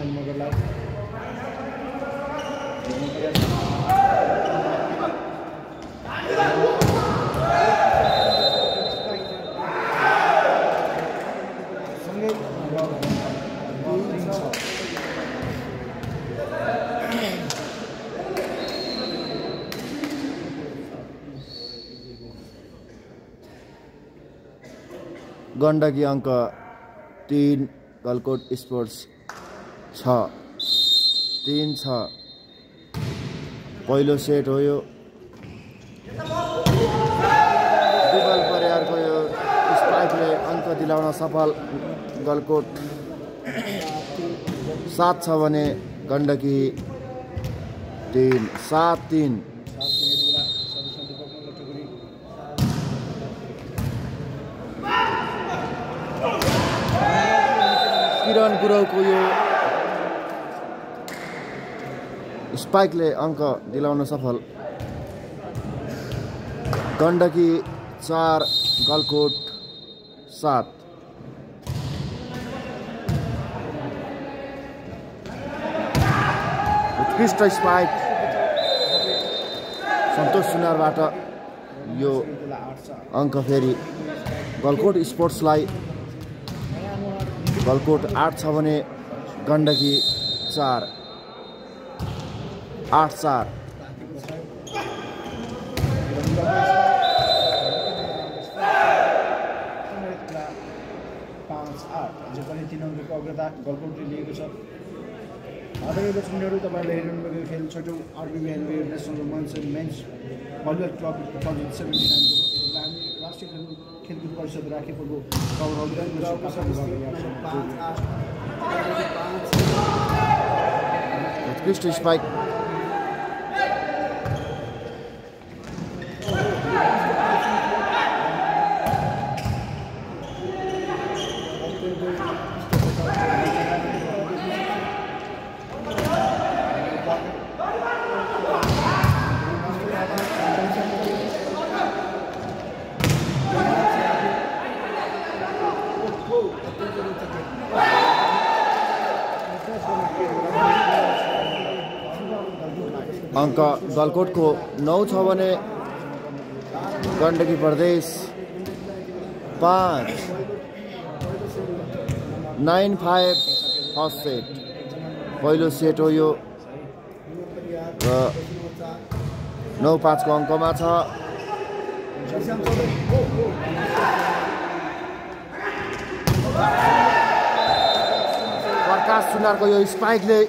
and Mogalai. Gandaki अंक 3 Galkot sports 6-3 पहिलो set हो यो दुबल परियार को यो स्ट्राइकले अंक दिलाउन सफल गलकोट 7 छ भने गण्डकी 3-7-3 किरण गुरुङ को यो स्पाइकले अंक दिलाउन सफल गण्डकी 4 गलकोट 7 उत्कृष्ट स्पाइक सन्तोष सुनारबाट यो अंक फेरि गलकोट स्पोर्ट्सलाई गलकोट 8 छ भने गण्डकी 4-8-4 खेलकुद परिषद राखेको उत्कृष्ट स्पाइक अंक गलकोट को 9 छ भने गण्डकी प्रदेश 5-9-5 फर्स्ट सेट पहिलो सेट हो यो 9-5 को अंकमा छ प्रकाश सुनार को यो स्पाइकले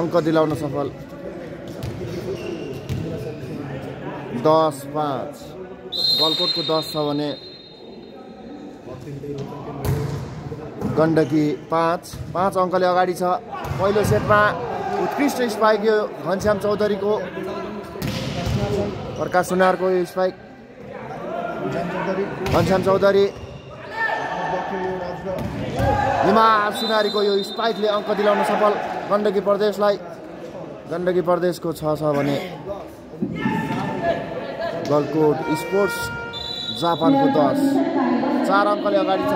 अंक दिलाउन सफल 10-5 गलकोट को 10 छ भने गण्डकी 5 अंकले अगाडि छ पहिलो सेटमा उत्कृष्ट स्पाइक यो घनश्याम चौधरी को प्रकाश सुनार को स्पाइक घनश्याम चौधरी हिमाल सुनारी को यो स्पाइकले अंक दिलाउन सफल गण्डकी प्रदेश को 6 छ भने गलकोट स्पोर्ट्स जापान को 10 4 अंकले अगाडि छ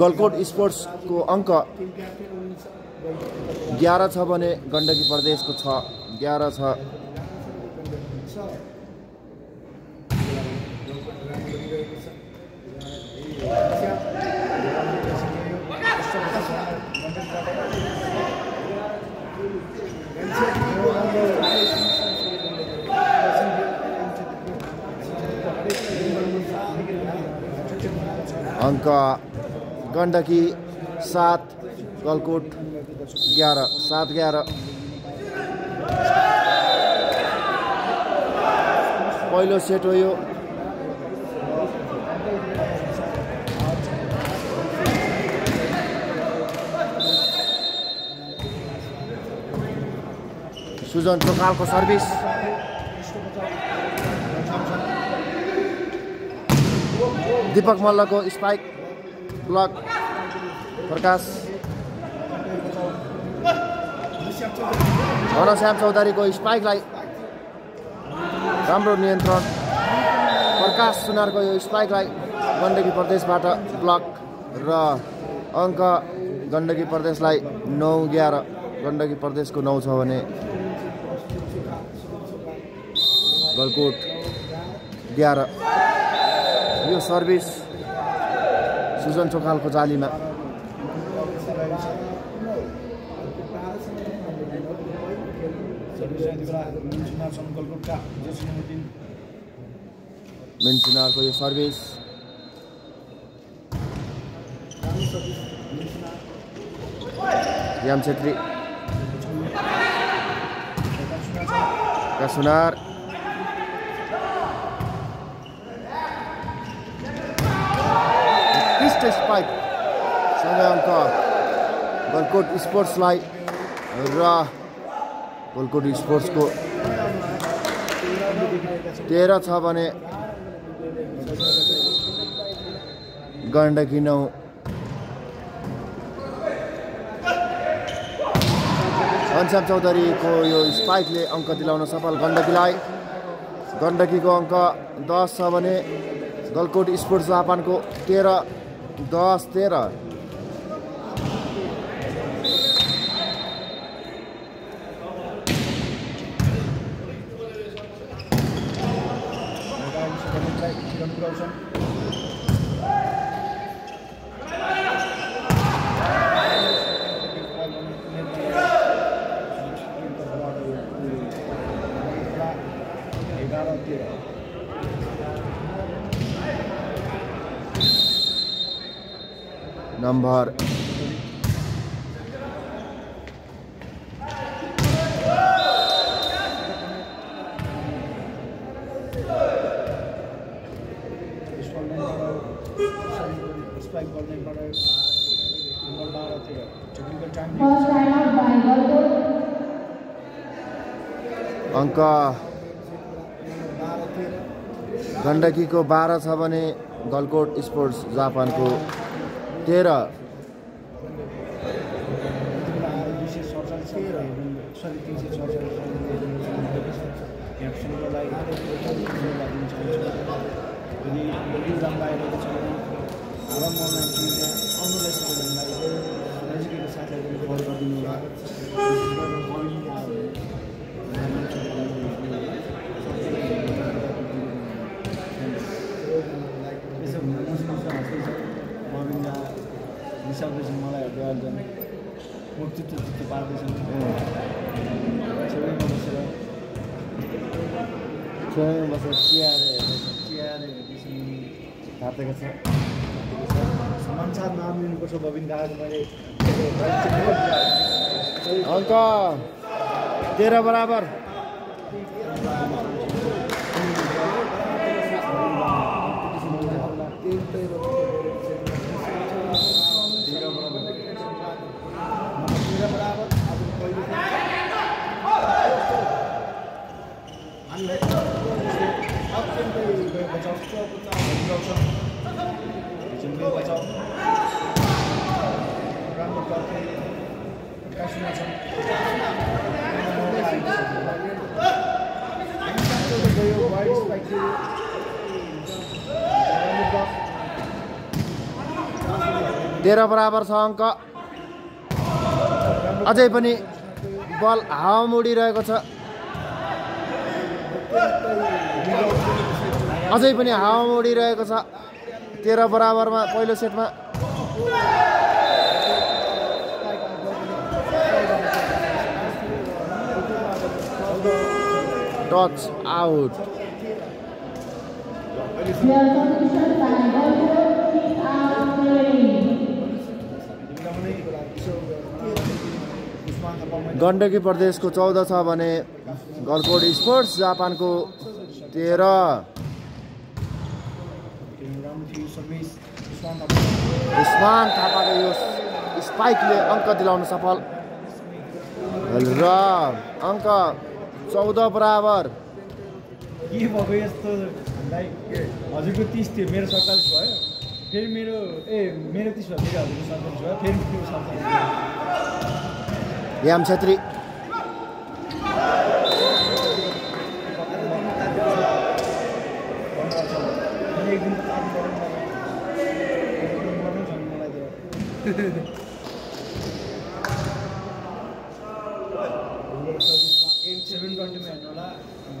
गलकोट स्पोर्ट्स को अंक 11 छ भने गण्डकी प्रदेश को 11 छ अंक गण्डकी 7 गलकोट 11-7-11 पहिलो सेट हो यो सुजन चोकाल को सर्भिस दीपक मल्ल को स्पाइक ब्लक प्रकाश घनश्याम चौधरी को स्पाइकलाई राम्रो नियन्त्रण प्रकाश सुनार को यो स्पाइकलाई गण्डकी प्रदेशबाट ब्लक र अंक गण्डकी प्रदेशलाई 9-11 गण्डकी प्रदेशको 9 छ भने गलकोट 11 यो सर्भिस सुजन चोखालको जालीमा मेन्चुनारको यो सर्भिस याम छेत्री का सुनार स्पाइक संग गलकोट स्पोर्ट्सलाई र गलकोट स्पोर्ट्स को 13 छ भने गण्डकी 9 घनश्याम चौधरी को यो स्पाइकले अंक दिलाउन सफल गण्डकीलाई गण्डकी को अंक 10 छ भने गलकोट स्पोर्ट्स जापान को 13-10-13 नंबर अंक गण्डकी को 12 छ भने गलकोट स्पोर्ट्स जापान को 13 अंक 13 बराबर बराबर छ अंक अझै पनि बल हावा मुडिरहेको छ अझै पनि हावा मुडिरहेको छ 13 बराबरमा पहिलो सेटमा टच आउट गण्डकी प्रदेश को 14 छ भने गलकोट स्पोर्ट्स जापान को 13 उस्मान थापा को यो स्पाइकले अंक दिलाउन सफल र अंक 14 बराबर के भयो यस्तो लाइक हजुरको 30 थियो मेरो 47 भयो फेरि मेरो मेरो 30 भयो फेरि हजुरको 47 भयो फेरि त्यो 47 याम छेत्री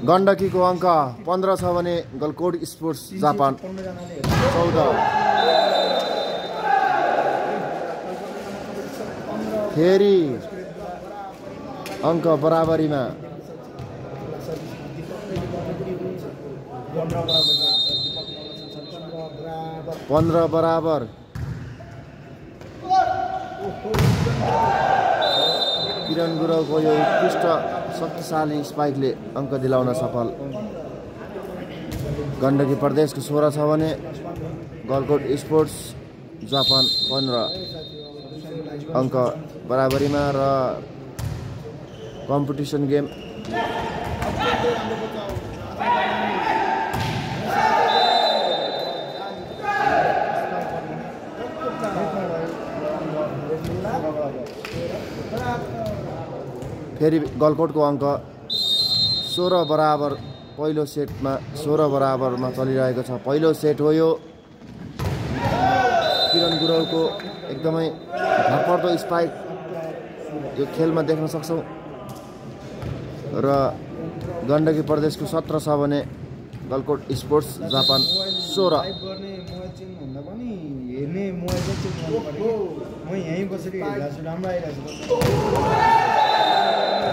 गण्डकी को अंक 15 छ भने गलकोट स्पोर्ट्स जापान 14 फेरि अंक बराबरीमा बराबर किरण गुरुङ को यो उत्कृष्ट शक्तिशाली स्पाइकले अंक दिलाउन सफल गण्डकी प्रदेश को 16 छ भने गलकोट स्पोर्ट्स जापान 15 अंक बराबरीमा र कम्पिटिसन गेम फेरि गलकोट को अंक 16 बराबर पहिलो सेट में 16 बराबर में चलिरहेको छ पहिलो सेट हो यो किरण गुरुङ को एकदम भरपर्दो स्पाइक यो खेल में देखना सक्छौ र गण्डकी प्रदेश को 17 छ भने गलकोट स्पोर्ट्स जापान 16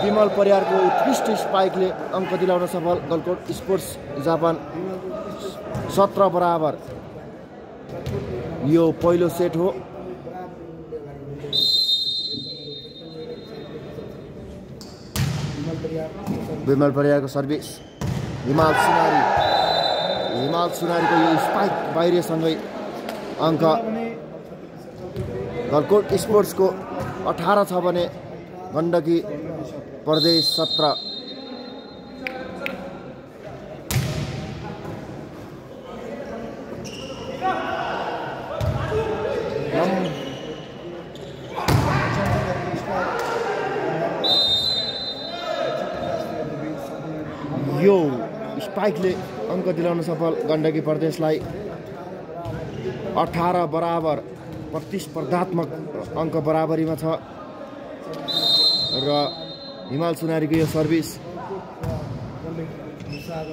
विमल परियार को उत्कृष्ट स्पाइकले अंक दिलाउन सफल गलकोट स्पोर्ट्स जापान 17 बराबर यो पहिलो सेट हो विमल परियार को सर्भिस हिमाल सुनारी को यो स्पाइक बाहिर सँगै अंक गलकोट स्पोर्ट्स को 18 छ भने गण्डकी प्रदेश 17 यो स्पाइकले अंक दिलाउन सफल गण्डकी प्रदेशलाई 18 बराबर प्रतिस्पर्धात्मक अंक बराबरीमा छ र हिमाल सुनारी को यह सर्भिस अंक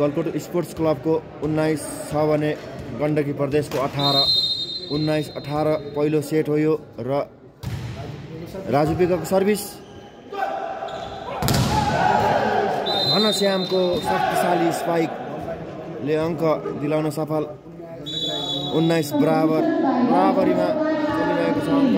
गलकोट स्पोर्ट्स क्लब को 19 छ भने गण्डकी प्रदेश को 18 पहिलो सेट हो यो र राजु बेगको सर्भिस घनश्याम को शक्तिशाली स्पाइक ले अंक दिलाउन सफल 19 बराबरीमा चलिरहेको छ अंक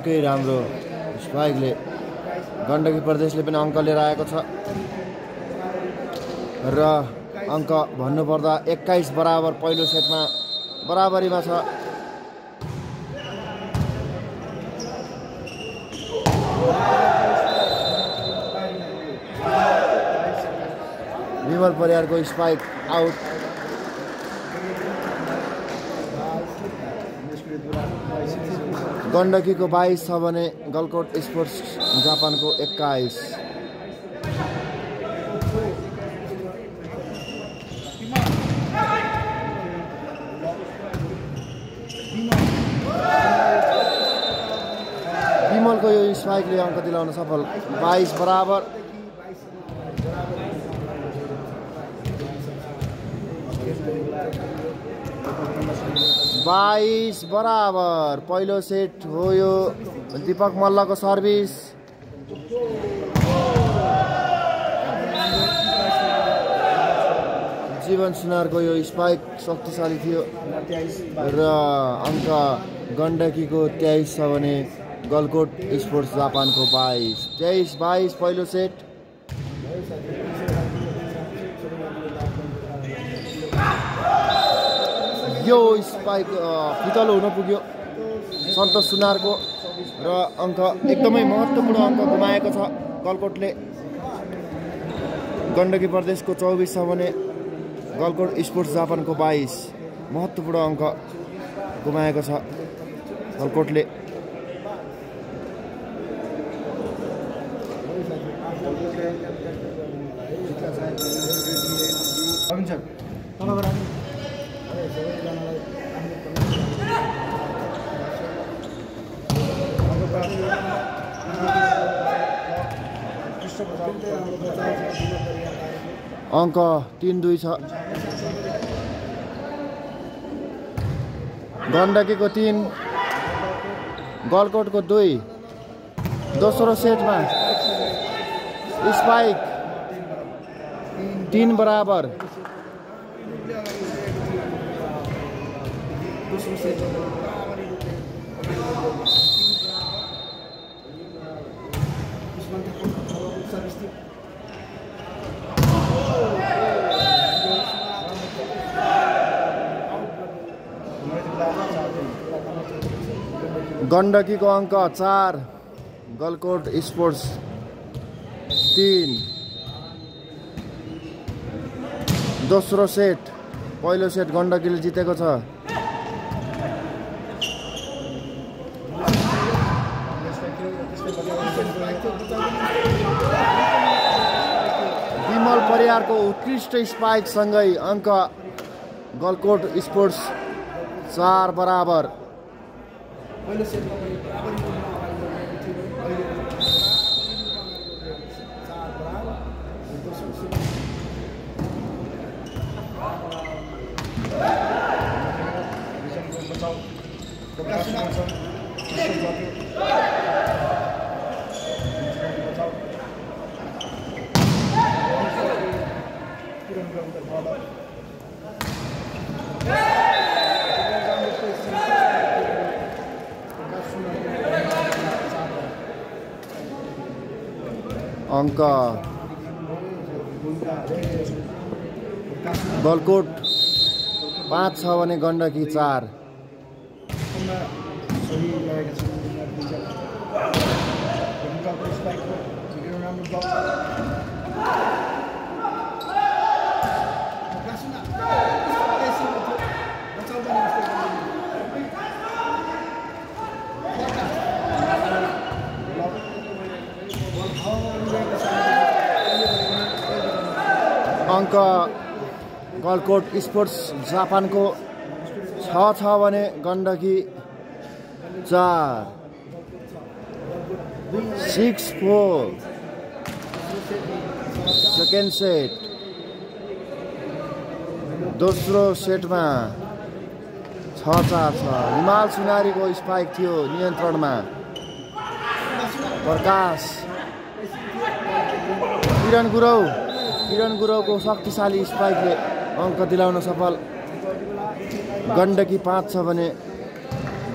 निकै राम्रो स्वागले गण्डकी प्रदेशले पनि अंक लिएर आएको छ र अंक भन्नु पर्दा 21 बराबर पहिलो सेटमा बराबरीमा छ विमल परियारको स्पाइक आउट गण्डकी को 22 छ भने गलकोट स्पोर्ट्स जापान को 21 विमल को यो स्पाइकले अंक दिलाउन सफल 22 बराबर पहिलो सेट हो यो दीपक मल्ल को सर्भिस जीवन सुनार को यो स्पाइक शक्तिशाली थियो र अंक गण्डकी को 23 छ भने गलकोट स्पोर्ट्स जापान को 22 पहिलो सेट यो स्पाइक फितलो हुन पुग्यो सन्तोष सुनारको र अंक एकदमै महत्त्वपूर्ण अंक गुमाएको छ गलकोटले गण्डकी प्रदेशको 24 छ भने गलकोट स्पोर्ट्स जापानको 22 महत्त्वपूर्ण अंक गुमाएको छ गलकोटले अंक 3-2 छ गण्डकी को 3 गलकोट को 2 दोस्रो सेटमा स्पाइक 3 बराबर गण्डकी को अंक 4 गलकोट स्पोर्ट्स 3 दोस्रो सेट पहिलो सेट गण्डकीले जितेको छ विमल परियारको उत्कृष्ट स्पाइक सँगै अंक गलकोट स्पोर्ट्स 4 बराबर अंक गलकोट 5 छ भने गण्डकी 4 अंक गलकोट स्पोर्ट्स जापान को 6 छ भने गण्डकी 4 6-4 सेकेन्ड सेट दोस्रो सेटमा 6-4 छ हिमाल सुनारी को स्पाइक थियो नियन्त्रणमा प्रकाश किरण गुरुङ को शक्तिशाली स्पाइकले अंक दिलाउन सफल गण्डकी 5 छ भने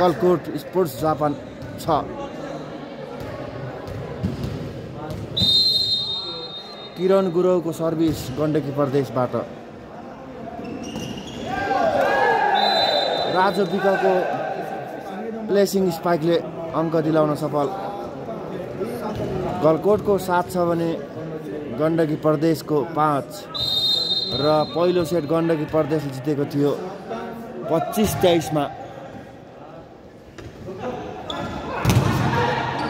गलकोट स्पोर्ट्स जापान 6 किरण गुरुको सर्भिस गण्डकी प्रदेशबाट राजु विकको प्लेसिङ स्पाइकले अङ्क दिलाउन सफल। गलकोटको 7 छ भने गण्डकी प्रदेशको 5 र पहिलो सेट गण्डकी प्रदेशले जितेको थियो 25-23 मा।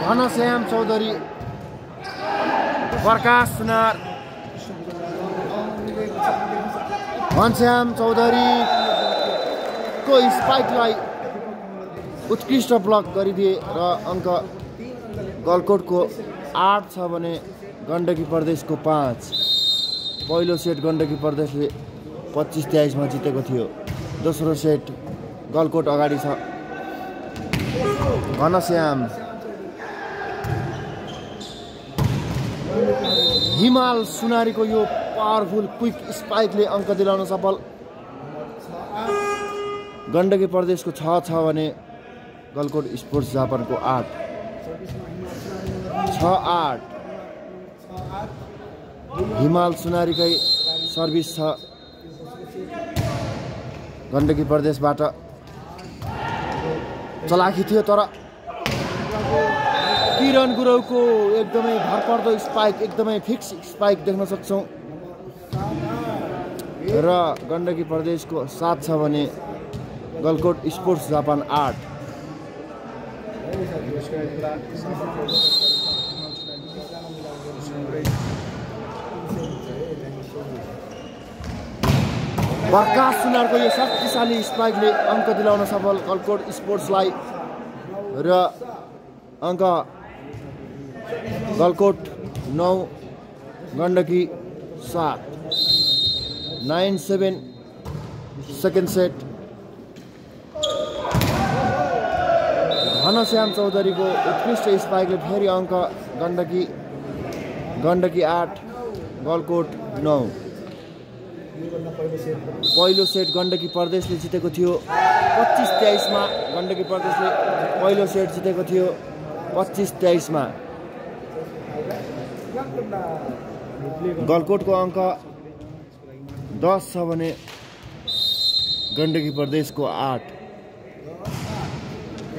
घनश्याम चौधरी, प्रकाश सुनार, घनश्याम चौधरी को स्पाइकलाई उत्कृष्ट ब्लक गरिदिए र अङ्क गलकोटको 8 छ भने गण्डकी प्रदेशको 5। पहिलो सेट गण्डकी प्रदेशले 25-23 मा जितेको थियो। दोस्रो सेट गलकोट अगाडि छ। घनश्याम, हिमाल सुनारी को यो पावरफुल क्विक स्पाइकले अंक दिलाउन सफल। गण्डकी प्रदेश को 6 भने गलकोट स्पोर्ट्स जापान को 8। 6-8 हिमाल सुनारीकै सर्भिस छ गण्डकी प्रदेशबाट। चलाखी थियो तर किरण गुरुको एकदमै भरपर्दो स्पाइक, एकदमै फिक्स स्पाइक देख्न सक्छौं र गण्डकी प्रदेशको 7 छ भने गलकोट स्पोर्ट्स जापान 8। प्रकाश सुनारको यो शक्तिशाली स्पाइकले अंक दिलाउन सफल गलकोट स्पोर्ट्सलाई र अंक गलकोट 9 गण्डकी 7। 9-7 second set. घनश्याम चौधरी को उत्कृष्ट स्पाइकले फेरि अंक गण्डकी 8 गलकोट 9। पहिलो सेट गण्डकी प्रदेशले जितेको थियो 25-23 मा। गण्डकी प्रदेशले पहिलो सेट जितेको थियो 25-23 मा। गलकोटको अंक 10 छ भने गण्डकी प्रदेशको 8।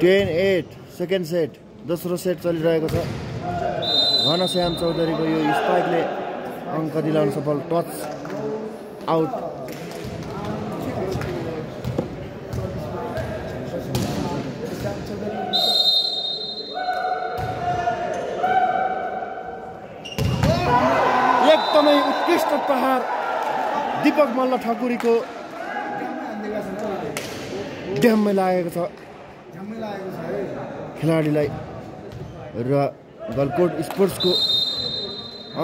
10-8 सेकेन्ड सेट। दोस्रो सेट चलिरहेको छ। घनश्याम चौधरीको यो स्पाइकले अंक दिलाउन सफल। Touch out. एकदमै उत्कृष्ट प्रहार दीपक मल्ल ठकुरीको ड्याममै लागेको छ खेलाडीलाई र गलकोट स्पोर्ट्सको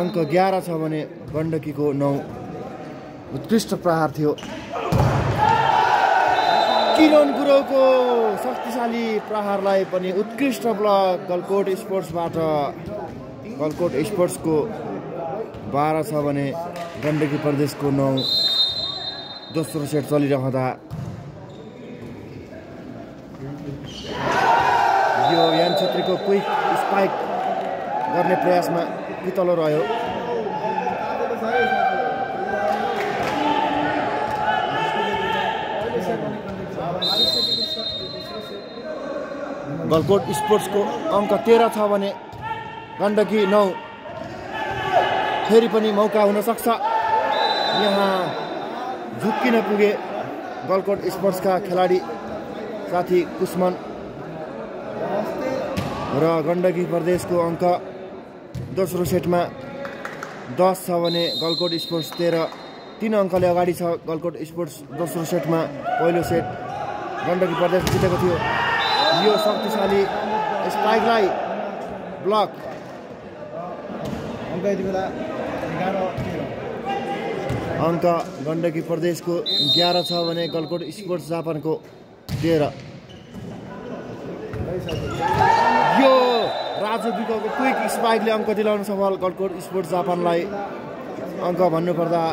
अंक 11 छ भने गण्डकीको 9। उत्कृष्ट प्रहार थियो। किरण गुरुको शक्तिशाली प्रहारलाई पनि उत्कृष्ट ब्लक गलकोट स्पोर्ट्सबाट। गलकोट स्पोर्ट्सको 12 छ भने गण्डकी प्रदेशको 9। दोस्रो सेट चलिरहँदा यो यान छेत्रीको क्विक स्पाइक गर्ने प्रयासमा पितलो रह्यो। गलकोट स्पोर्ट्सको अंक 13 छ भने गण्डकी 9। फेरि पनि मौका हुन सक्छ। यहाँ झुक्किन पुगे गलकोट स्पोर्ट्सका खेलाडी साथी कुस्मन र गण्डकी प्रदेशको अंक दोस्रो सेटमा 10 छ भने गलकोट स्पोर्ट्स 13। 3 अंकले अगाडि छ गलकोट स्पोर्ट्स। दोस्रो सेटमा पहिलो सेट गण्डकी प्रदेश जितेको थियो। यो शक्तिशाली स्पाइकलाई ब्लक अंक गण्डकी प्रदेशको 11 छ भने गलकोट स्पोर्ट्स जापानको 13। यो राजु विकको क्विक स्पाइकले अंक दिलाउन सफल गलकोट स्पोर्ट्स जापानलाई। अंक भन्नुपर्दा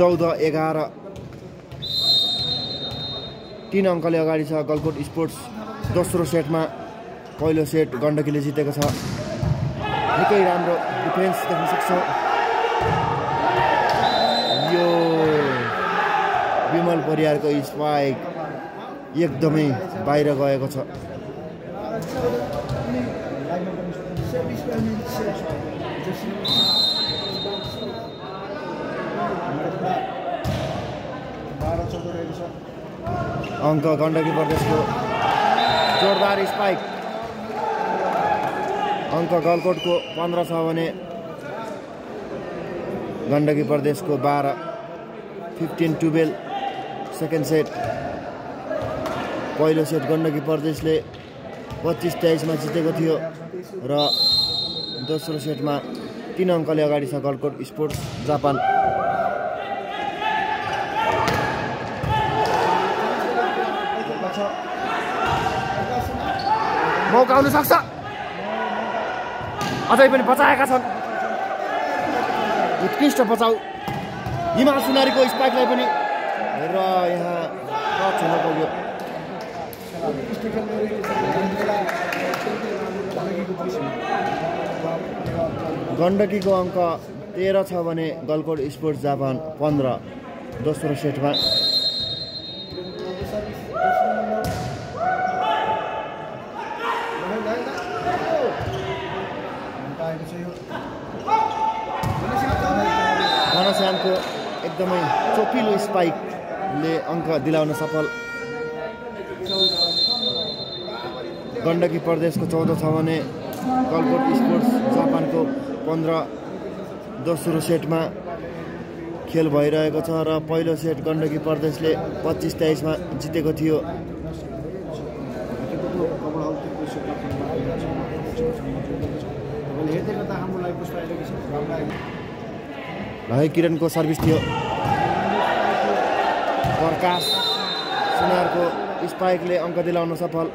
14-11। 3 अंकले अगाडि छ गलकोट स्पोर्ट्स। दोस्रो सेटमा पहिलो सेट गण्डकीले जितेको छ। निकै राम्रो ペースで細くそう。विमल परियारको स्पाइक एकदमै बाहिर गएको छ। अंक गण्डकी प्रदेशको जोरदार स्पाइक। अंक गलकोटको 15 छ भने गण्डकी प्रदेशको 12। 15 टु बेल सेकेन्ड सेट। पहिलो सेट गण्डकी प्रदेशले 25-23 मा जितेको थियो र दोस्रो सेटमा 3 अंकले अगाडि छ गलकोट स्पोर्ट्स जापान। मौका आउन सक्छ, अझै पनि बचाएका छन्। उत्कृष्ट बचाउ हिमाल सुनारीको स्पाइकलाई पनि र यहाँ टच हुन पुग्यो। गण्डकीको अंक 13 छ भने गलकोट स्पोर्ट्स जापान 15 दोस्रो सेटमा। घनश्यामको एकदमै चोपिलो स्पाइकले अंक दिलाउन सफल। गण्डकी प्रदेशको 14 छ भने गलकोट स्पोर्ट्स जापानको 15 दोस्रो सेटमा खेल भइरहेको छ र पहिलो सेट गण्डकी प्रदेशले 25-23 मा जितेको थियो। भाइ किरण को सर्भिस थियो। प्रकाश सुनारको स्पाइकले अंक दिलाउन सफल।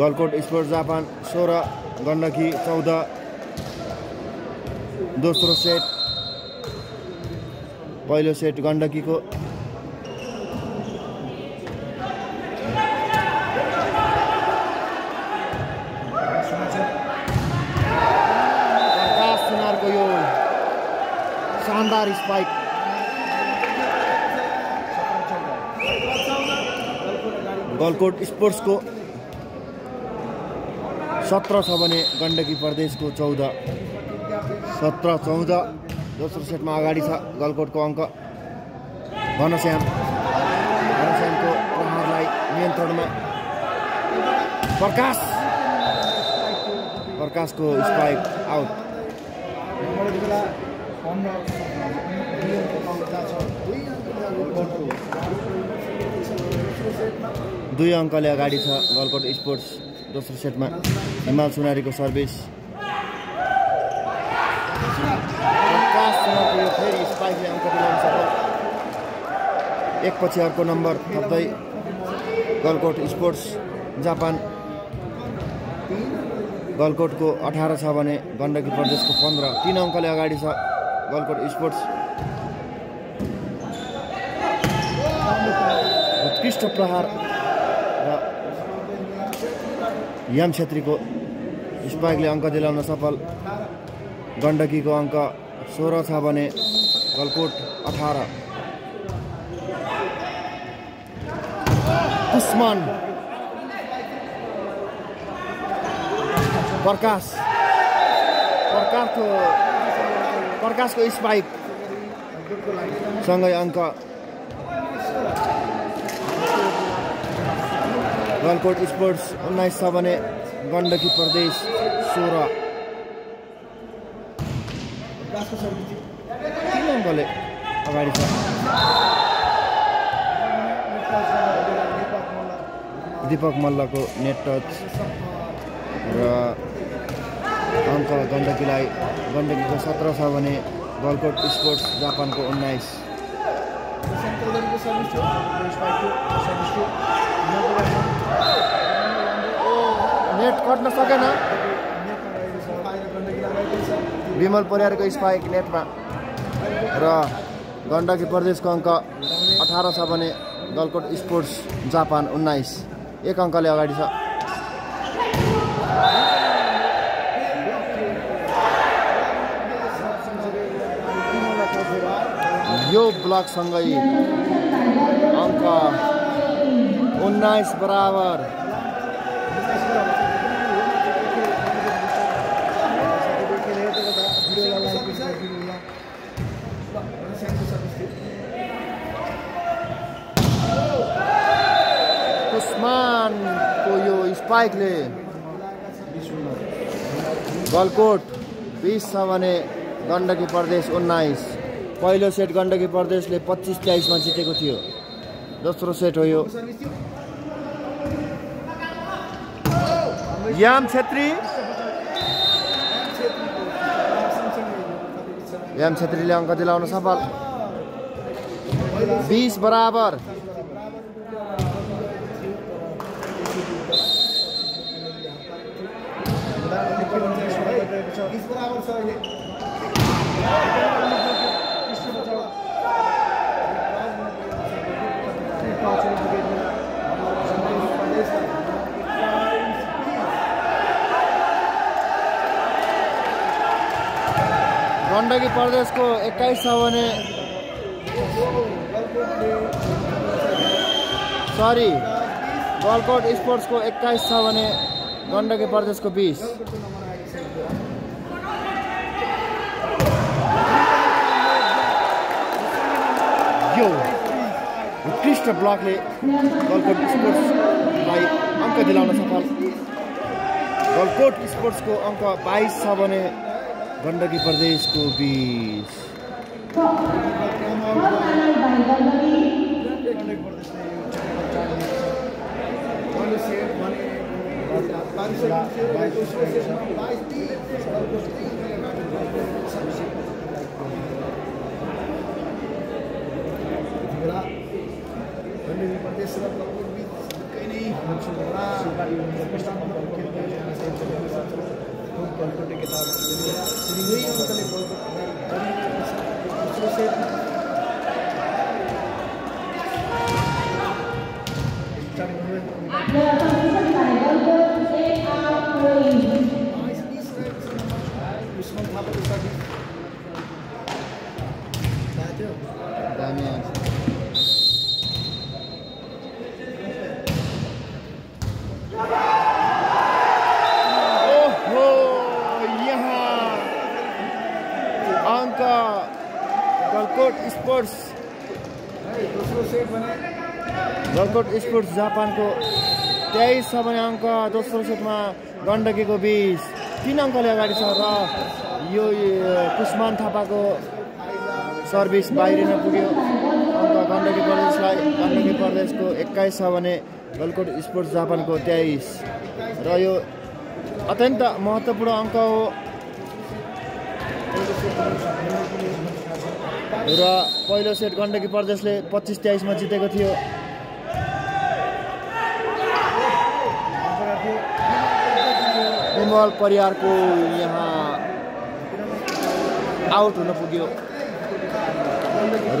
गलकोट स्पोर्ट्स जापान 16 गण्डकी 14 दोस्रो सेट। पहिलो सेट गण्डकी को शानदार स्पाइक। गलकोट स्पोर्ट्स को 17 छ भने गण्डकी प्रदेश को 14। 17-14 दोस्रो सेट में अगाडि छ गलकोट को अंक। घनश्याम को प्रहारलाई नियन्त्रण में प्रकाश को स्पाइक आउट। दुई अंकले अगाडि छ गलकोट स्पोर्ट्स दोस्रो सेटमा। हिमाल सुनारीको सर्भिस। प्रकाश सुनारको फेरि स्पाइकले अंक दिलाउन सफल। एकपछि अर्को नम्बर थप्दै गलकोट स्पोर्ट्स जापान। गलकोटको 18 छ भने गण्डकी प्रदेशको 15। 3 अंकले अगाडि छ गलकोट स्पोर्ट्स। उत्कृष्ट प्रहार र याम छेत्रीको स्पाइकले अंक दिलाउन सफल। गण्डकीको अंक 16 छ भने गलकोट 18। उस्मान प्रकाशको स्पाइक सँगै अंक गलकोट स्पोर्ट्स 19 छ भने गण्डकी प्रदेश 16। अंकले अगाडि छ। दीपक मल्लको नेट टच र अंक गण्डकीको 17 छ भने गलकोट स्पोर्ट्स जापानको 19। नेट कट्न सकेन। विमल परियारको स्पाइक नेटमा र गण्डकी प्रदेशको अंक 18 छ भने गलकोट स्पोर्ट्स जापान 19। 1 अंकले अगाडि छ। यो ब्लॉक संगई अंक 19 बराबर उस्मान को यो स्पाइक ले गलकोट 20 गण्डकी प्रदेश 19। पहिलो सेट गण्डकी प्रदेशले 25-23 मा जितेको थियो। दोस्रो सेट हो यो। याम छेत्रीले अंक दिलाउन सफल। 20 बराबर। गण्डकी प्रदेश को गलकोट स्पोर्ट्स को 21 गण्डकी प्रदेश को 20। उत्कृष्ट ब्लकले गलकोट स्पोर्ट्सलाई अंक दिलाउन सफल। गलकोट स्पोर्ट्स को अंक 22 गण्डकी प्रदेश को 20। गलकोट स्पोर्ट्स जापान को 23 अंक दोस्रो सेट में गण्डकी को 20। 3 अंकले अगाडि छ र यो कुसमान थापा को सर्भिस बाहिर नपुग्यो। अंक गण्डकी प्रदेश को 21 गलकोट स्पोर्ट्स जापान को 23 र यो अत्यंत महत्वपूर्ण अंक हो र पहिलो सेट गण्डकी प्रदेशले 25-23 मा जितेको थियो। विमल परियार को यहाँ आउट हुन पुग्यो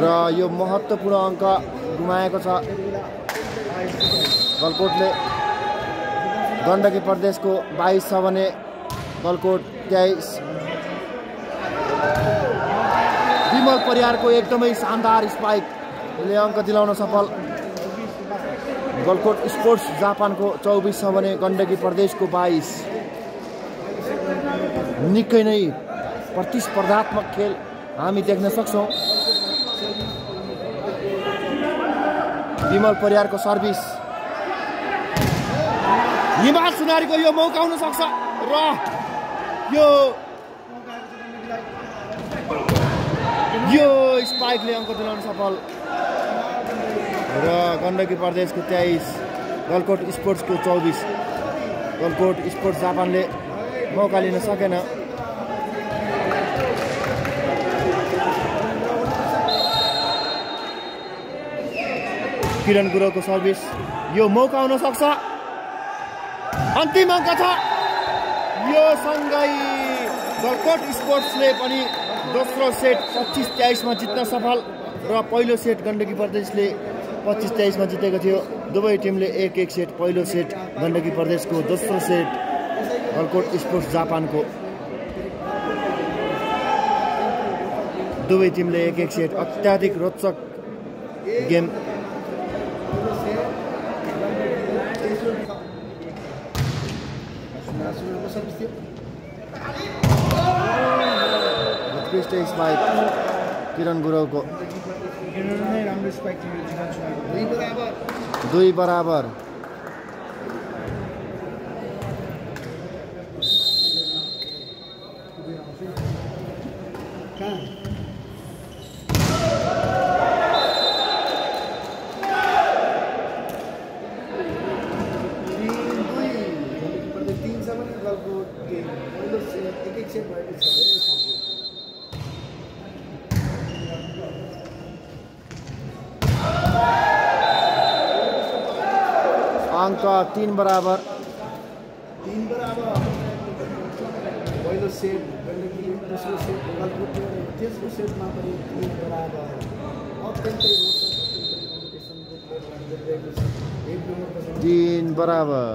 र यो महत्त्वपूर्ण अंक गुमाएको छ। गलकोटले गण्डकी प्रदेश को 22 गलकोट 23। विमल परियार को एकदमै शानदार स्पाइकले अंक दिलाउन सफल। गलकोट स्पोर्ट्स जापान को 24 गण्डकी प्रदेश को 22। निकै नै प्रतिस्पर्धात्मक खेल हामी देख्न सक्छौं। विमल परियार को सर्भिस हिमाल सुनारी को यो मौका हुन सक्छ र यो स्पाइकले अंक दिलाउन सफल र गण्डकी प्रदेश को 23 गलकोट स्पोर्ट्स को 24। गलकोट स्पोर्ट्स जापानले मौका लिन सकेन। किरण गुरुङ को सर्भिस यो मौका आउन सक्छ। अन्तिम अंक छ यो। सँगै गलकोट स्पोर्ट्सले पनि दोस्रो सेट 25-23 मा जित्न सफल र पहिलो सेट गण्डकी प्रदेशले 25-23 मा जितेको थियो। दुवै टिमले 1-1 सेट, पहिलो सेट गण्डकी प्रदेशको, दोस्रो सेट गलकोट स्पोर्ट्स जापान को। दुवै टिमले एक-एक सेट अत्याधिक रोचक गेम उत्कृष्ट स्पाइक किरण गुरुङको दुई बराबर अंक तीन बराबर पहिलो सेट दोस्रो सेट तेस्रो सेटमा पनि तीन बराबर अत्यन्तै रोचक तीन बराबर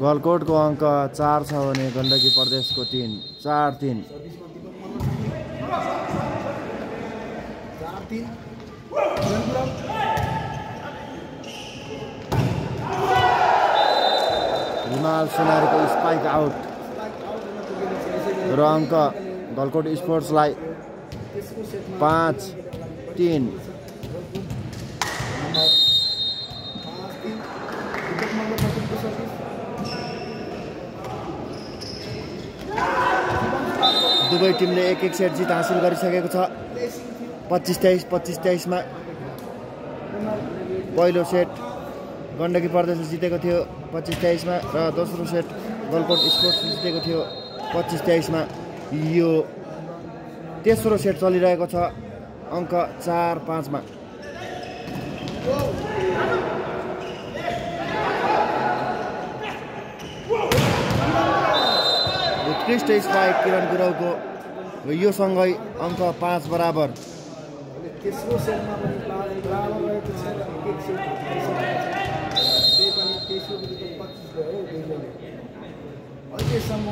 गलकोट को अंक 4 होने गंडकी प्रदेश को 3 4 3 हिमाल सुनार को स्पाइक आउट र अंक गलकोट स्पोर्ट्सलाई 5 3 दुवै टिमले एक-एक सेट जित हासिल गरिसकेको छ 25-23 मा पहिलो सेट गण्डकी प्रदेशले जितेको थियो 25-23 मा र दोस्रो सेट गलकोट स्पोर्ट्सले जितेको थियो 25-23 मा यो तेस्रो सेट चलिरहेको छ अंक 4-5 मा उत्कृष्ट स्पाइक किरण गुरुङको यो सँगै अंक 5 बराबर तेस्रो सेटमा पनि बराबर भएको छ एक सेट त्यही पनि 23 बिन्दु 25 भयो दुईजनाले अहिलेसम्म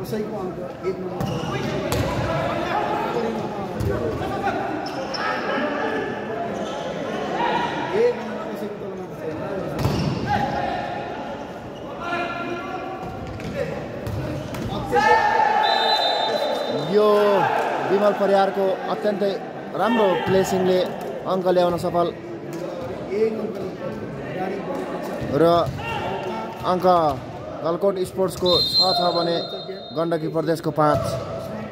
कसैको अंक 1 नम्बर यो विमल परियार को अत्यन्तै राम्रो प्लेसिङले अंक ल्याउन सफल र अंक गलकोट स्पोर्ट्स को 6 छ भने गण्डकी प्रदेश को 5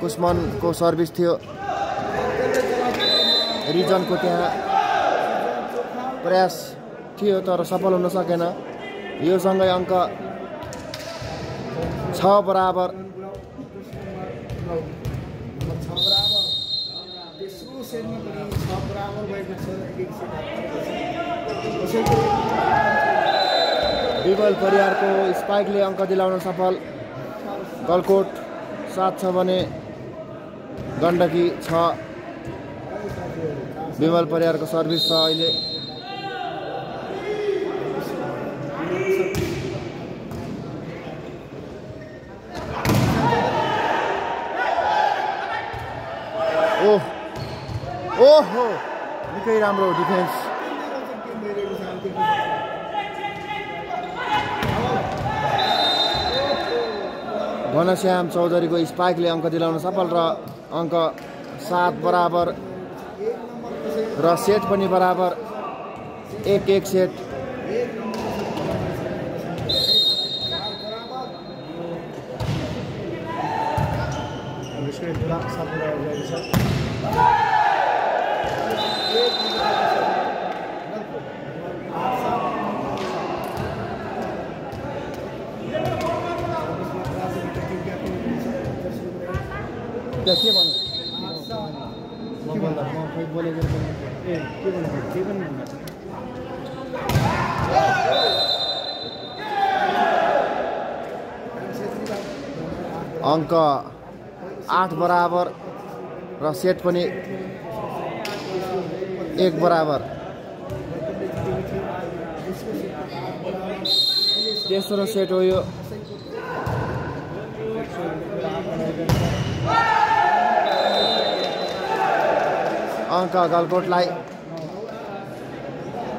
कुस्मन को सर्भिस थियो रिजन को त्यहाँ प्रयास थियो तर सफल हुन सकेन यो सँगै अंक 6 बराबर विमल परियार को स्पाइकले अंक दिलाउन सफल गलकोट 7 छ भने गण्डकी 6 विमल परियार को सर्भिस छ अहिले ओहो निकै राम्रो डिफेन्स घनश्याम चौधरी को स्पाइकले अंक दिलाउन सफल र अंक 7 बराबर र सेट पनि बराबर 1-1 सेट अंक 8 बराबर र सेट पनि 1 बराबर तेस्रो सेट हो यो अंक गलकोटलाई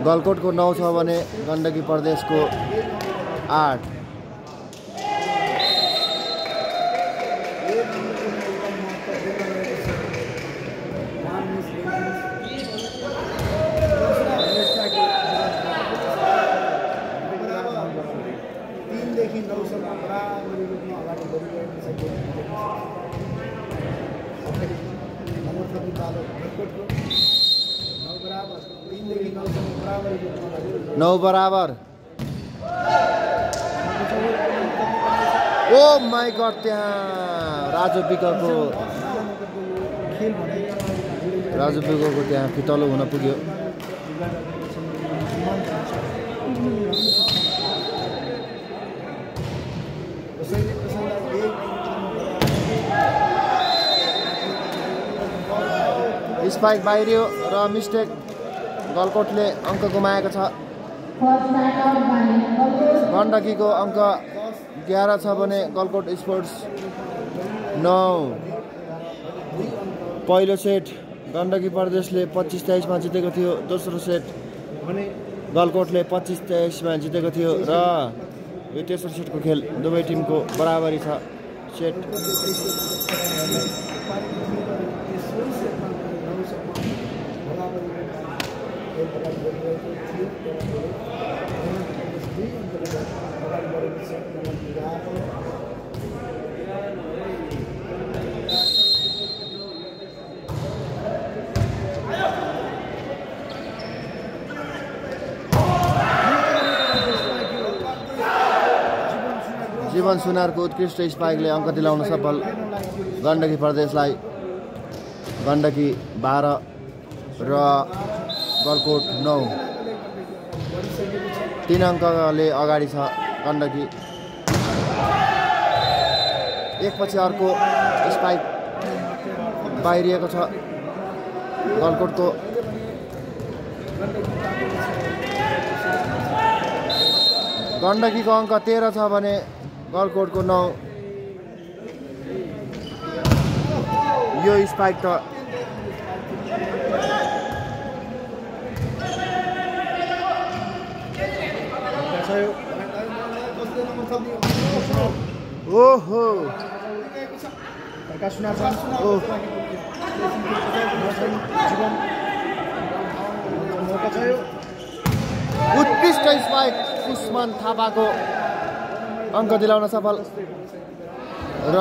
गलकोटको 9 छ भने गण्डकी प्रदेशको 8 9 बराबर Oh my God त्यहाँ राजू पिकको त्यहाँ फितलो हुन पुग्यो स्पाइक बाहिरियो र मिस्टेक गलकोटले अंक गुमाएको छ गण्डकीको अंक 11 छ भने गलकोट स्पोर्ट्स 9 पहिलो सेट गण्डकी प्रदेशले 25-23 मा जितेको थियो दोस्रो सेट गलकोटले 25-23 मा जितेको थियो र यो तेस्रो सेटको खेल दुवै टिमको बराबरी छ सेट जीवन सुनारको उत्कृष्ट स्पाइकले अंक दिलाउन सफल गण्डकी प्रदेशलाई गण्डकी 12 र गलकोट 9 तीन अंकले अगाडि छ गण्डकी एकपछि अर्को स्पाइक बाहिरिएको छ गलकोटको गण्डकीको अंक 13 छ भने गलकोटको 9 यो स्पाइक त ओहो प्रकाश सुनार उत्कृष्ट स्पाइक कुशमन थापाको अंक दिलाउन सफल र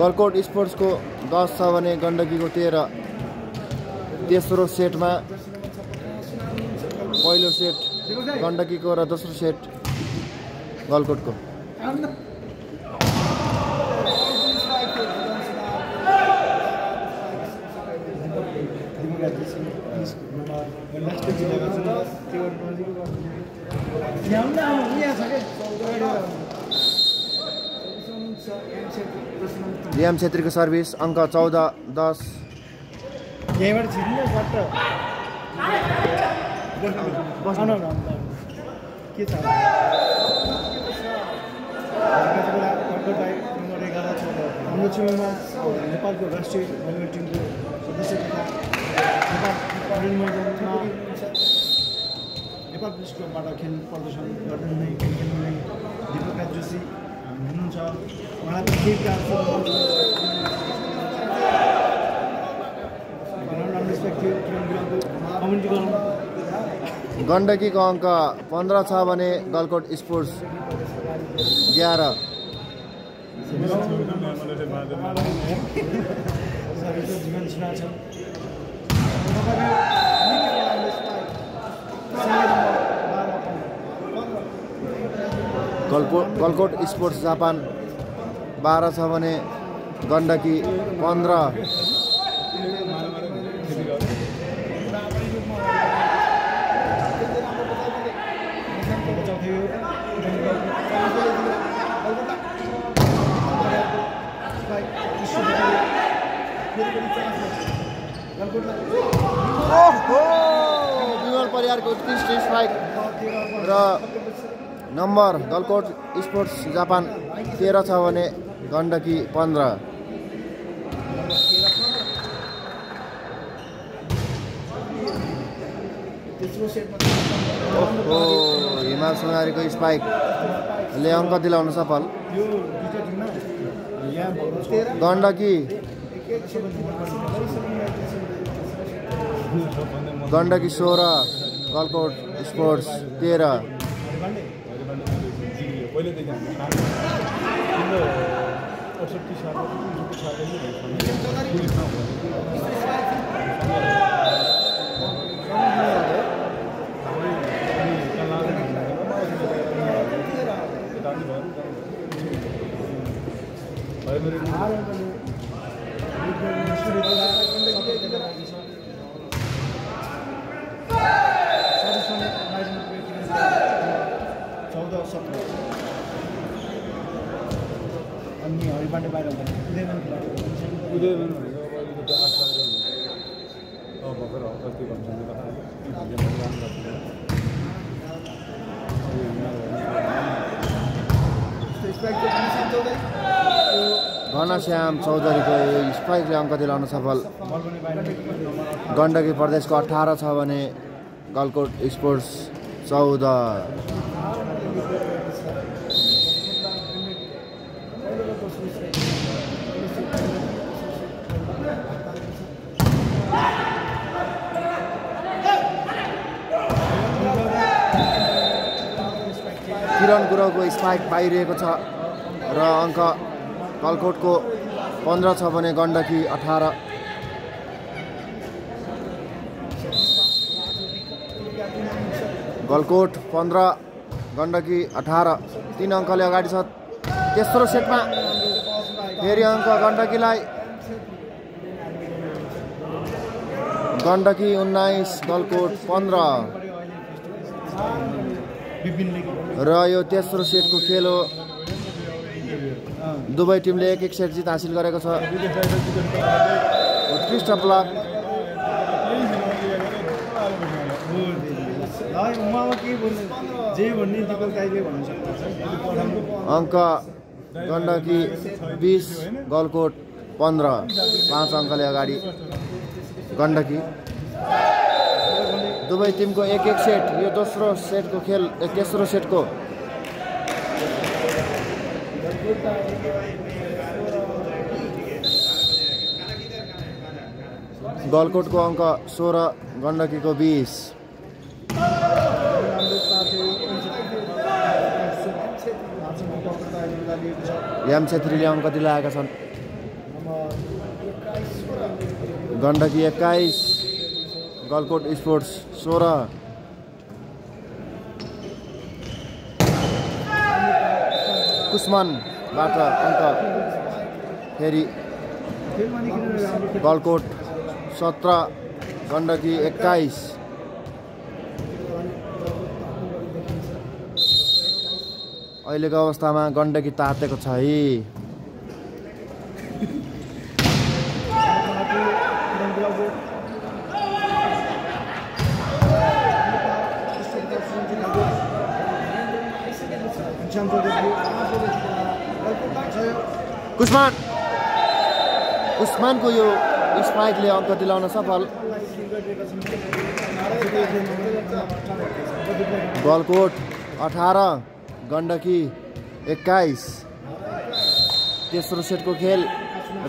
गलकोट स्पोर्ट्सको 10 छ भने गण्डकीको 13 तेस्रो सेटमा पहिलो सेट गण्डकीको र दोस्रो सेट गलकोटको रियाम छेत्रीको सर्भिस अंक 14-10 गण्डकीको अंक 15 छ भने Galkot sports 11 Galkot sports Japan 12 छ भने गण्डकी 15 उत्कृष्ट स्ट्राइक र नम्बर गलकोट स्पोर्ट्स जापान 13 छ भने गण्डकी 15। ओहो हिमाल सुनारीको स्पाइकले अंक दिलाउन सफल। गण्डकी 16 गलकोट स्पोर्ट्स 13। घनश्याम चौधरी को स्पाइकले अंक दिलाउन सफल। गण्डकी प्रदेश को 18 छ भने गलकोट स्पोर्ट्स 14। किरण गुरुको स्पाइक पाइरहेको छ र अंक गलकोट को 15 छ भने गण्डकी 18। गलकोट 15 गण्डकी 18 तीन अंकले अगाडि छ। तेस्रो सेटमा फेरि अंक गण्डकीलाई। गण्डकी 19 गलकोट 15 र यो तेस्रो सेटको खेल हो। दुवै टिमले एक सेट जित हासिल गरेको छ। उत्कृष्ट ब्लक अंक गण्डकी 20 गलकोट 15 5 अंकले अगाडि गण्डकी। दुबई टीम को एक सेट यो दोस्रो सेट को खेल तेस्रो सेट को। गलकोट को अंक 16 गण्डकी को 20। याम छेत्रीले अंक दिलाएका छन्। गण्डकी 21 गलकोट स्पोर्ट्स 16। कुस्मानबाट अंक फेरि गलकोट 17 गण्डकी 21। अहिलेको अवस्थामा गण्डकी तातेको छ है। कुस्मान को यो स्पाइकले अंक दिलाउन सफल। गलकोट 18 गण्डकी 21 तेस्रो सेट को खेल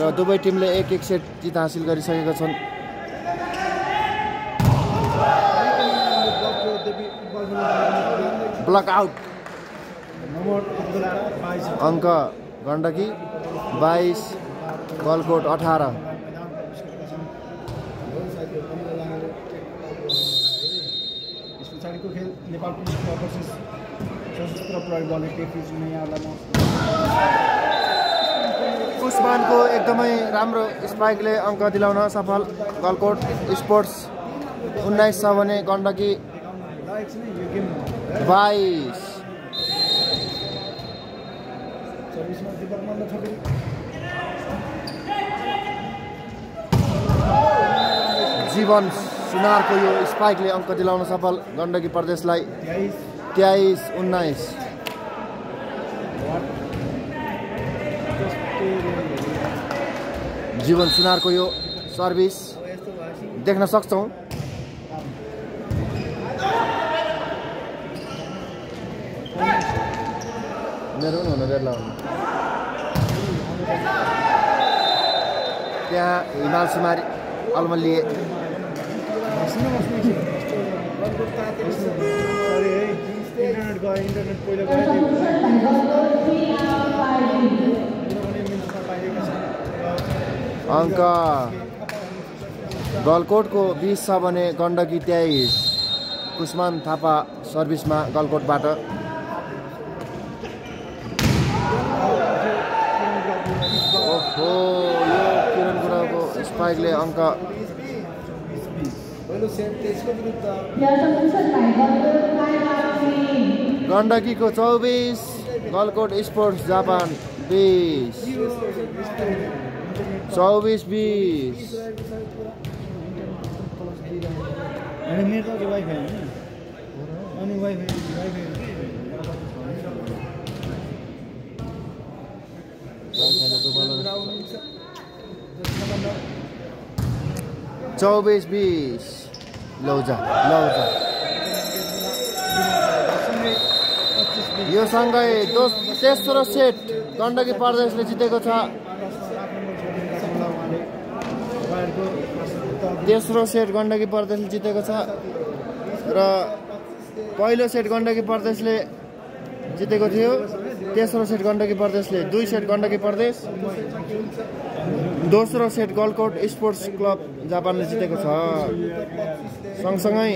र दुवै टिमले एक सेट जित हासिल गरिसकेका छन्। ब्लक आउट अंक गण्डकी 22 गलकोट 18। कुस्मान को एकदमै राम्रो स्पाइकले अंक दिलाउन सफल। गलकोट स्पोर्ट्स 19 छ भने गण्डकी 22। जीवन सुनार को यो स्पाइकले अंक दिलाउन सफल गण्डकी प्रदेशलाई 23-19। जीवन सुनार को यो सर्भिस देख्न सक्छौं। मेरो हुन रेड लाउनु त्यहाँ हिमाल सुमारी अलमल्लिए अंक गलकोट को 20 छ भने गण्डकी 23। कुसमान थापा सर्भिसमा गलकोटबाट। ओहो यो किरण गुरुको स्पाइकले अंक गण्डकी को 24, गलकोट स्पोर्ट्स जापान 20। 24-20 24-20 लौजा यो सँगै तेस्रो सेट गण्डकी प्रदेशले जितेको छ। तेस्रो सेट गण्डकी प्रदेशले जितेको छ र पहिलो सेट गण्डकी प्रदेशले जितेको थियो। तेस्रो सेट गण्डकी प्रदेशले 2 सेट गण्डकी प्रदेश, दोस्रो सेट गलकोट स्पोर्ट्स क्लब जापानले जितेको छ। सँगसँगै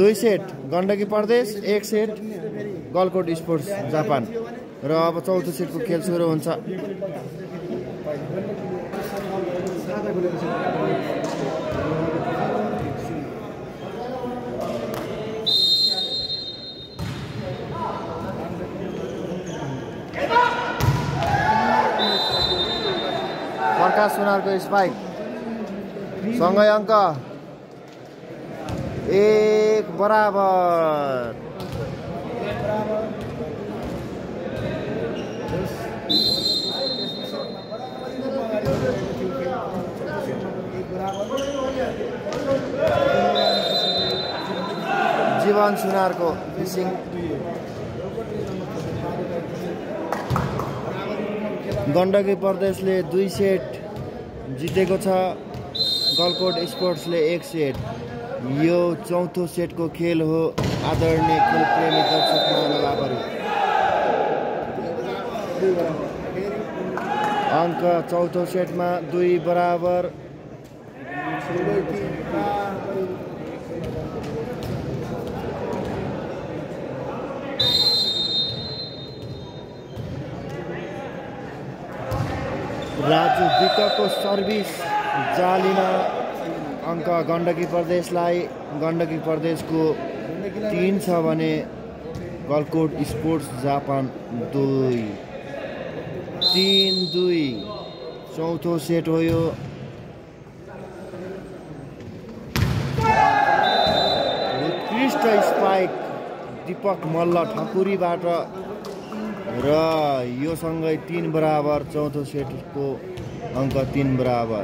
2 सेट गण्डकी प्रदेश, 1 सेट गलकोट स्पोर्ट्स जापान र अब चौथो सेटको खेल सुरु हुन्छ। प्रकाश सुनार को स्पाइक सँगै अंक 1 बराबर। जीवन सुनार को फिशिंग गण्डकी प्रदेशले 2 सेट जितेको छ, गलकोट स्पोर्ट्सले 1 सेट। यो चौथो सेटको खेल हो आदरणीय खेलप्रेमी दर्शक महानुभावहरू। अंक चौथो सेटमा 2 बराबर। राजु विकको सर्भिस जालीमा अंक गण्डकी प्रदेशलाई। गण्डकी प्रदेशको 3 छ भने गलकोट स्पोर्ट्स जापान 2। 3-2 चौथो सेट हो यो। उत्कृष्ट स्पाइक दीपक मल्ल ठकुरीबाट र यो सँगै 3 बराबर। चौथो सेट को अंक 3 बराबर।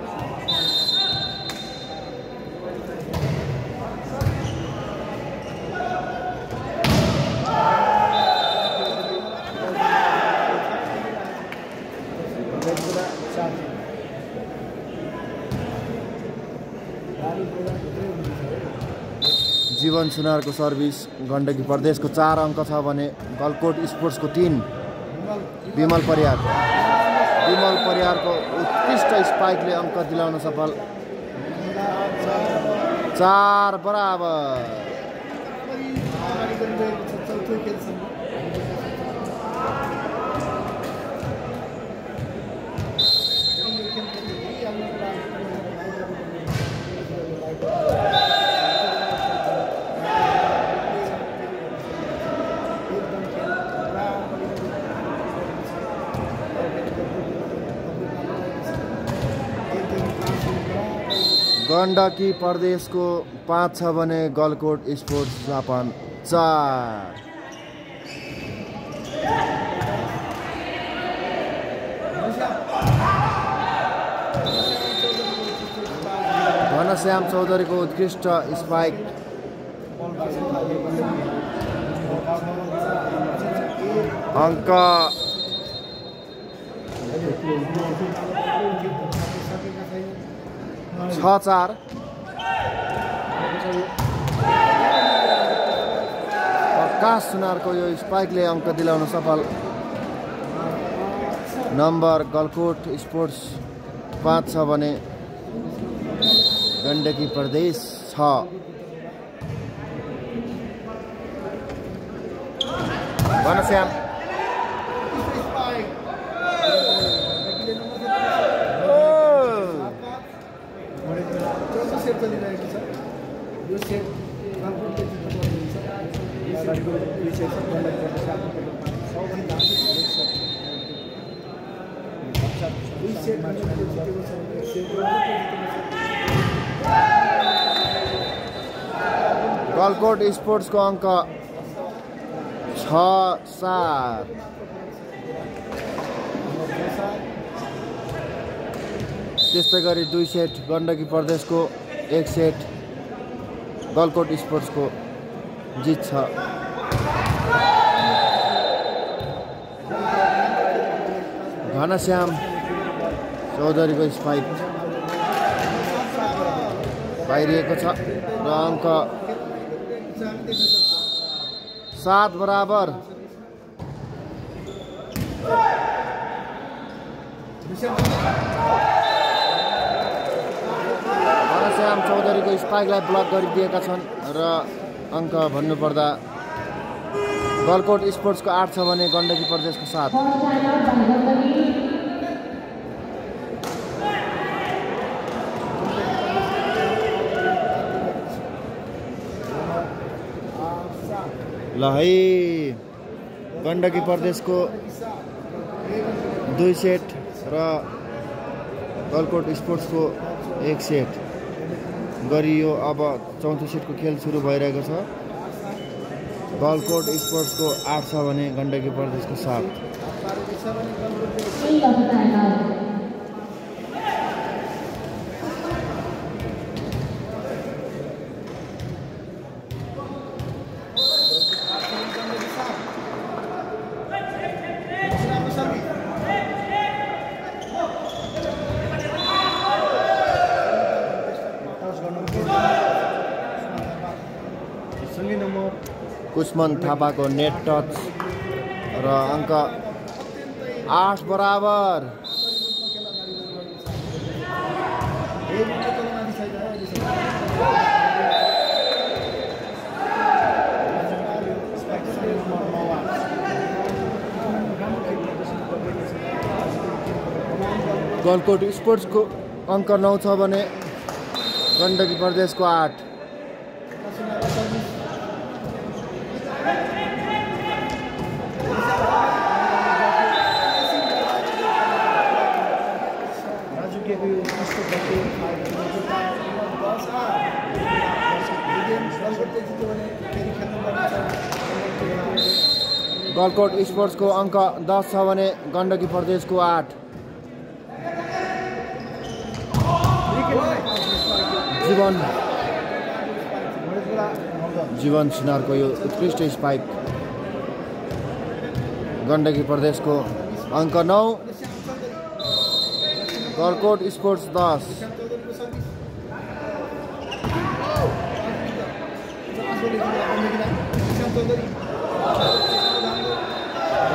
जीवन सुनार को सर्भिस गण्डकी प्रदेश को 4 अंक छ भने गलकोट स्पोर्ट्स को 3। विमल परियार को उत्कृष्ट स्पाइकले अंक दिलाउन सफल। 4 बराबर। गण्डकी प्रदेश को 5 छ भने गलकोट स्पोर्ट्स जापान 4। घनश्याम चौधरी को उत्कृष्ट स्पाइक। अंक छ 4। प्रकाश सुनार को यो स्पाइकले अंक दिलाउन सफल। नंबर गलकोट स्पोर्ट्स 5 छ भने गण्डकी प्रदेश 6। घनश्याम गलकोट स्पोर्ट्स को अंक 6-7। त्यस्तै गरी 2 सेट गण्डकी प्रदेश को 1 सेट गलकोट स्पोर्ट्स को जित छ। घनश्याम चौधरी को स्पाइक बाहिरिएको छ र अंक 7 बराबर। घनश्याम चौधरी को स्पाइकलाई ब्लक गरिदिएका छन् र अंक भन्नु पर्दा गलकोट स्पोर्ट्स को 8 छ भने गण्डकी प्रदेश को 7। ल है गण्डकी प्रदेश को 2 सेट र गलकोट स्पोर्ट्स को 1 सेट गरी यो अब चौथो सेट को खेल सुरु भइरहेको छ। गलकोट स्पोर्ट्स को 8 छ भने गण्डकी प्रदेश को 7। कुसमन थापा को नेट टच र अंक 8 बराबर। गलकोट स्पोर्ट्स को अंक 9 छ भने गण्डकी प्रदेश को 8। गलकोट स्पोर्ट्स को अंक 10 छ भने गण्डकी प्रदेश को 8। जीवन सिनार को यो उत्कृष्ट स्पाइक। गण्डकी प्रदेश को अंक 9, गलकोट स्पोर्ट्स 10।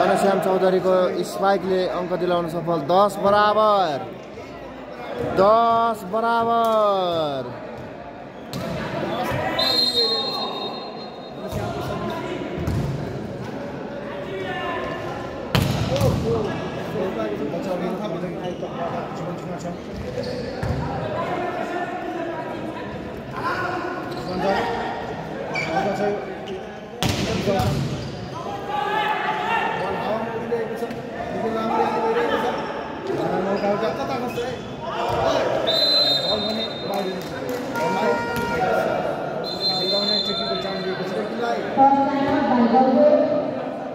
घनश्याम चौधरी को स्पाइकले अंक दिलाउन सफल। 10 बराबर।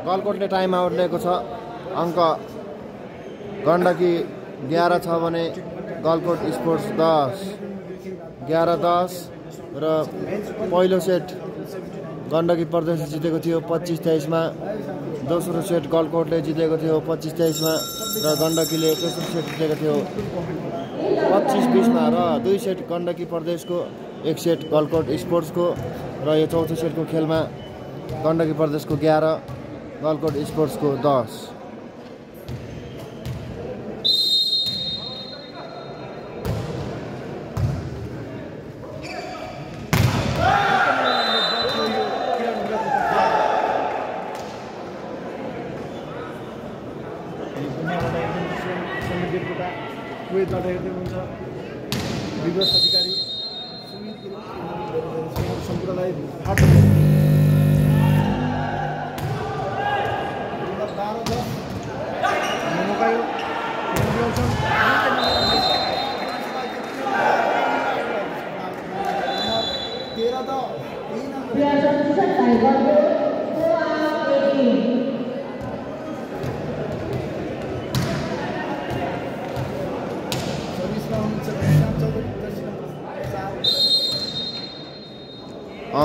गलकोटले टाइम आउट लिएको छ। अंक गण्डकी 11 छ भने गलकोट स्पोर्ट्स 11-10 र पहिलो सेट गण्डकी प्रदेश जितेको थियो 25-23 मा। दोस्रो सेट गलकोटले जितेको थियो 25-23 मा र गण्डकीले तेस्रो सेट जितेको थियो 25-20 मा र दुई सेट गण्डकी प्रदेशको, एक सेट गलकोट स्पोर्ट्सको र यो चौथो सेटको खेलमा गण्डकी प्रदेशको 11 गलकोट स्पोर्ट्सको 10।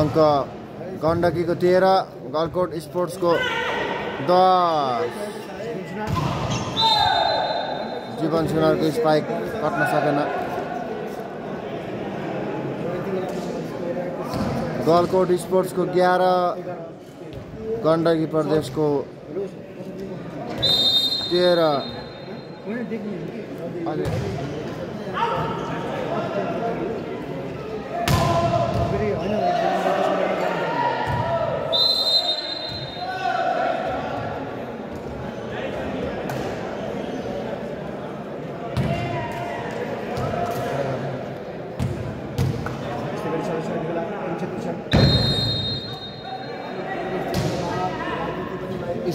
अंक गण्डकी को 13 गलकोट स्पोर्ट्स को 10। जीवन सुनार को स्पाइक काट्न सकेन। गलकोट स्पोर्ट्स को 11 गण्डकी प्रदेश को 13।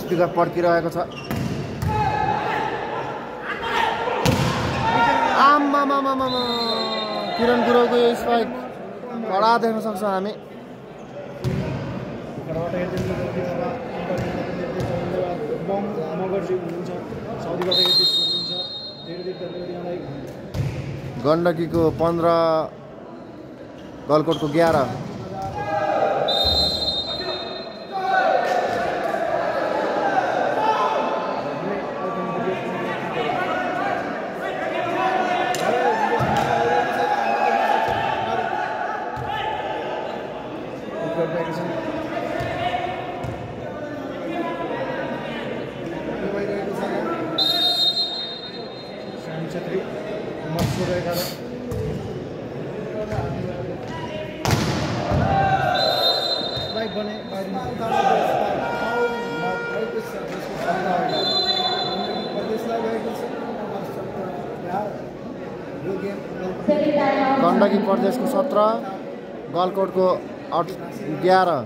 स्पिकर पड्किरहेको छ। आम्मामामामा किरण गुरुको यो स्पाइक कडा देख्न सक्छौँ हामी। गण्डकीको 15 गलकोटको 11। गण्डकी प्रदेश को 17 गलकोट को 11।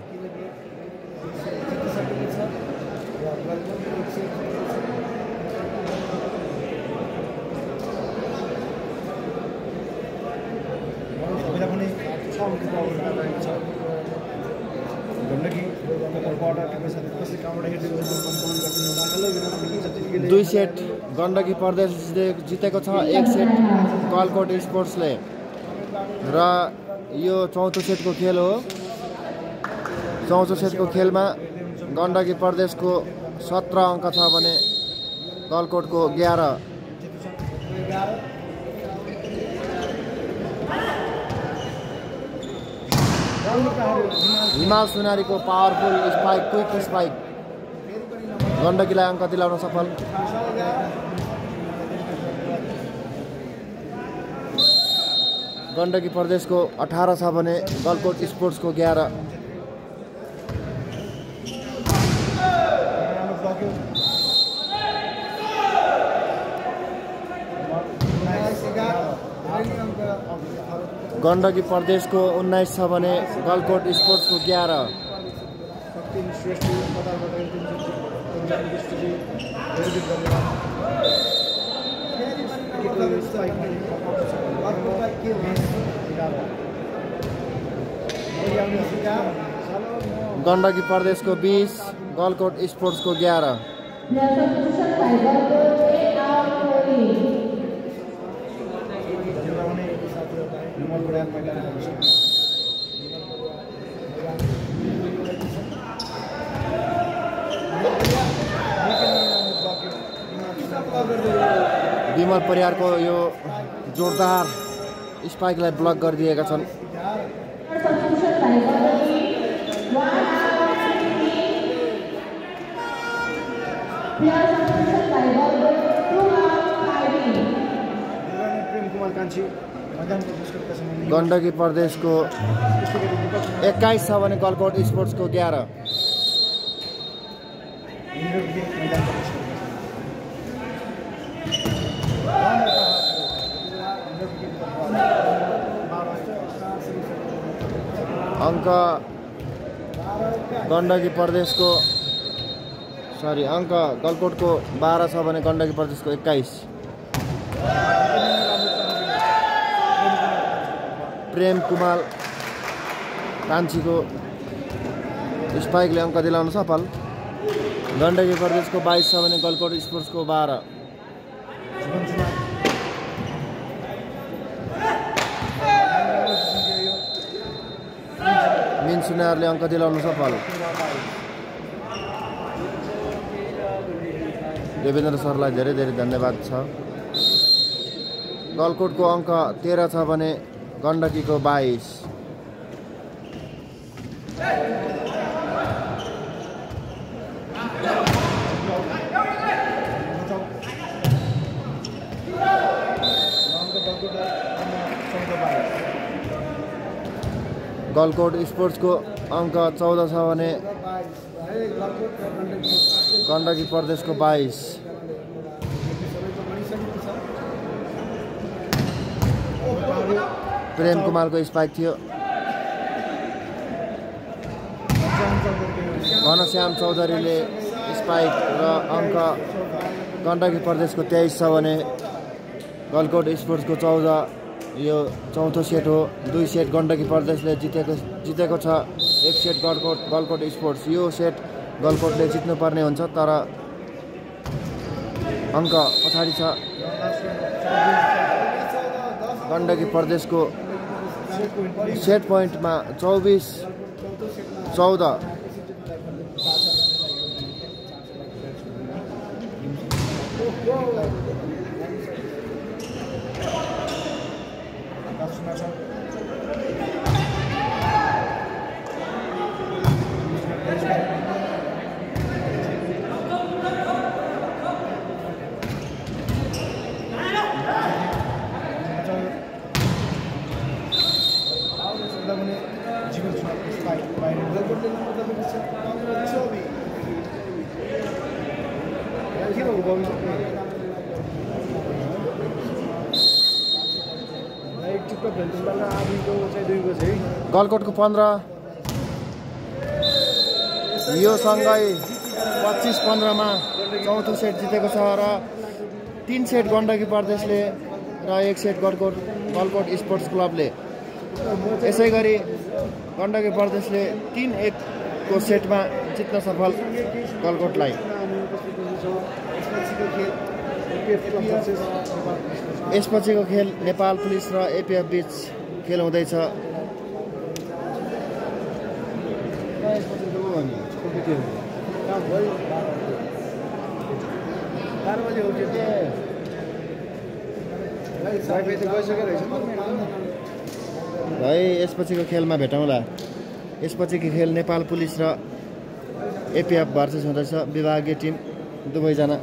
दुई सेट गण्डकी प्रदेश जितेको छ, एक सेट गलकोट स्पोर्ट्सले र यो चौथो सेटको खेल हो। चौथो सेटको खेलमा गण्डकी प्रदेशको 17 अंक छ भने गलकोटको 11। हिमाल सुनारीको पावरफुल स्पाइक, क्विक स्पाइक गण्डकीलाई अंक दिलाउन सफल। गण्डकी प्रदेश को 18 छ भने गलकोट स्पोर्ट्स को 11। गण्डकी प्रदेश को 19 छ भने गलकोट स्पोर्ट्स को 11। गण्डकी प्रदेश को 20, गलकोट स्पोर्ट्स को 11। विमल परियार को यो जोरदार स्पाइकलाई ब्लक गरिदिएका छन्। गण्डकी प्रदेश को 21 छ भने गलकोट स्पोर्ट्स को 11। अंक गण्डकी प्रदेश को अंक गलकोट को 12 छ भने गण्डकी प्रदेश को 21। प्रेम कुमार कान्छी को स्पाइकले अंक दिलाउन सफल। गण्डकी प्रदेश को 22 छ भने गलकोट स्पोर्ट्स को 12। मिनसुनारले अंक दिलाउन सफल। देवेन्द्र सरलाई धेरै धेरै धन्यवाद छ। गलकोट को अंक 13 छ भने गण्डकी को 22। गलकोट स्पोर्ट्स को अंक 14 छ भने गण्डकी प्रदेश को 22। प्रेम कुमार को स्पाइक थियो। घनश्याम चौधरीले स्पाइक र अंक गण्डकी प्रदेश को 23 छ भने गलकोट स्पोर्ट्स को 14। यो चौथो सेट हो। 2 सेट गण्डकी प्रदेशले जितेको छ। 1 सेट गलकोट स्पोर्ट्स। यो सेट गलकोटले जित्नुपर्ने हुन्छ तर अंक पछाडी छ। गण्डकी प्रदेश को सेट पॉइंट में 24-14। गलकोट को 15। यो सँगै 25-15 में चौथो सेट जितेको छ र 3 सेट गण्डकी प्रदेशले र 1 सेट गलकोट स्पोर्ट्स क्लबले। यसैगरी गण्डकी प्रदेशले 3-1 को सेट में जित्न सफल गलकोटलाई। यसपछिको खेल नेपाल पुलिस र एपीएफ बीच खेल हुँदैछ। भाइ यसपछिको खेलमा भेटौँला। यसपछिको खेल नेपाल पुलिस र एपीएफ भर्सेस हुँदैछ। विभागीय टिम दुवैजना।